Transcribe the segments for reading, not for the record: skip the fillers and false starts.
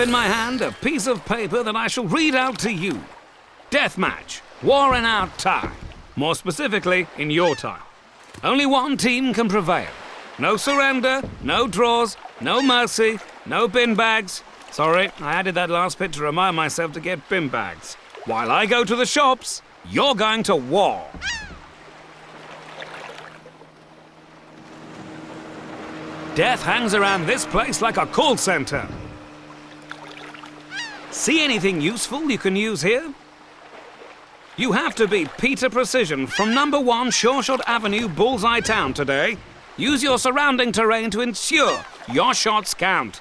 have in my hand a piece of paper that I shall read out to you. Deathmatch, war in our time. More specifically, in your time. Only one team can prevail. No surrender, no draws, no mercy, no bin bags. Sorry, I added that last bit to remind myself to get bin bags. While I go to the shops, you're going to war. Death hangs around this place like a call center. See anything useful you can use here? You have to beat Peter Precision from number 1 Shawshot Avenue, Bullseye Town today. Use your surrounding terrain to ensure your shots count.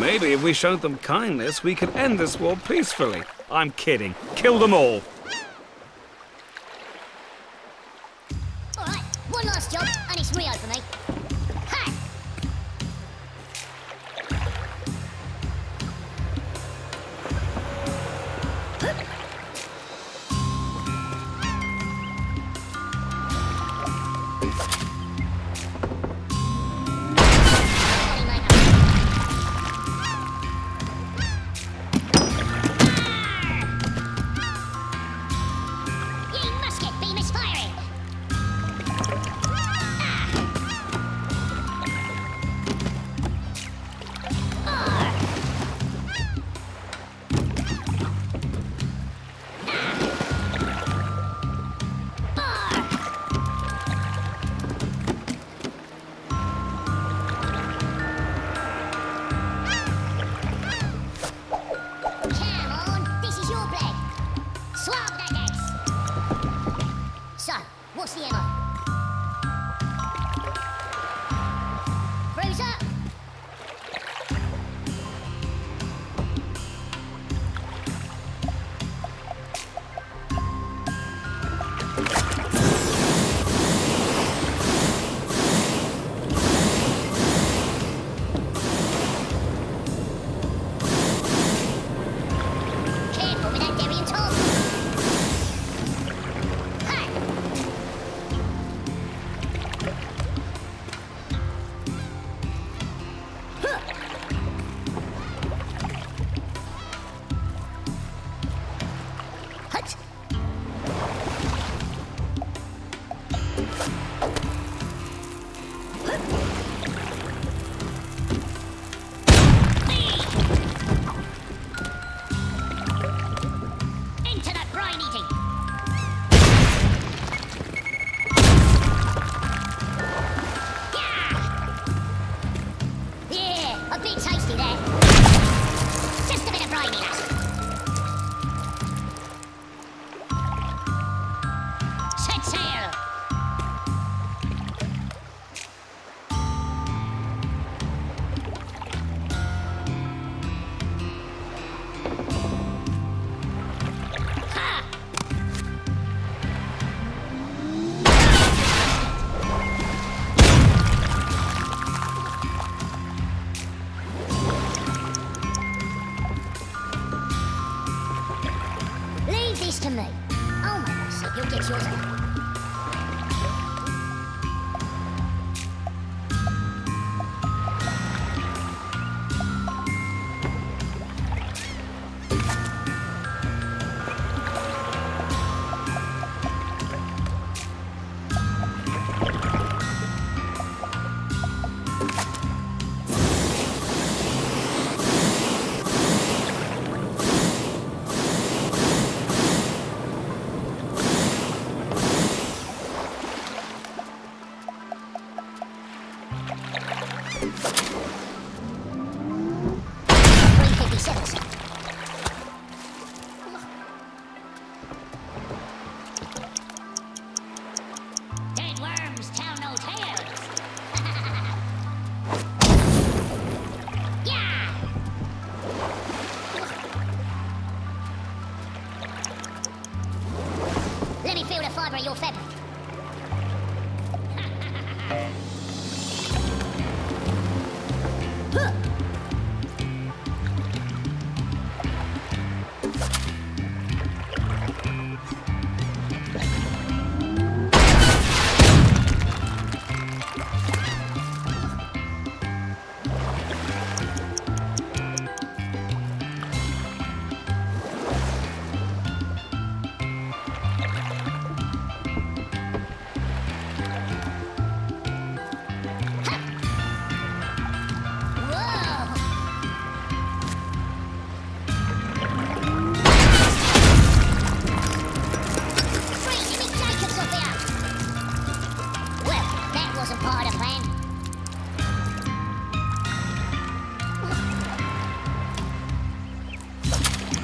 Maybe if we showed them kindness, we could end this war peacefully. I'm kidding. Kill them all. Alright, one last job, and it's Rio for me. Ha!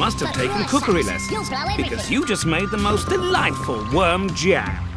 must have taken cookery lessons because you just made the most delightful worm jam.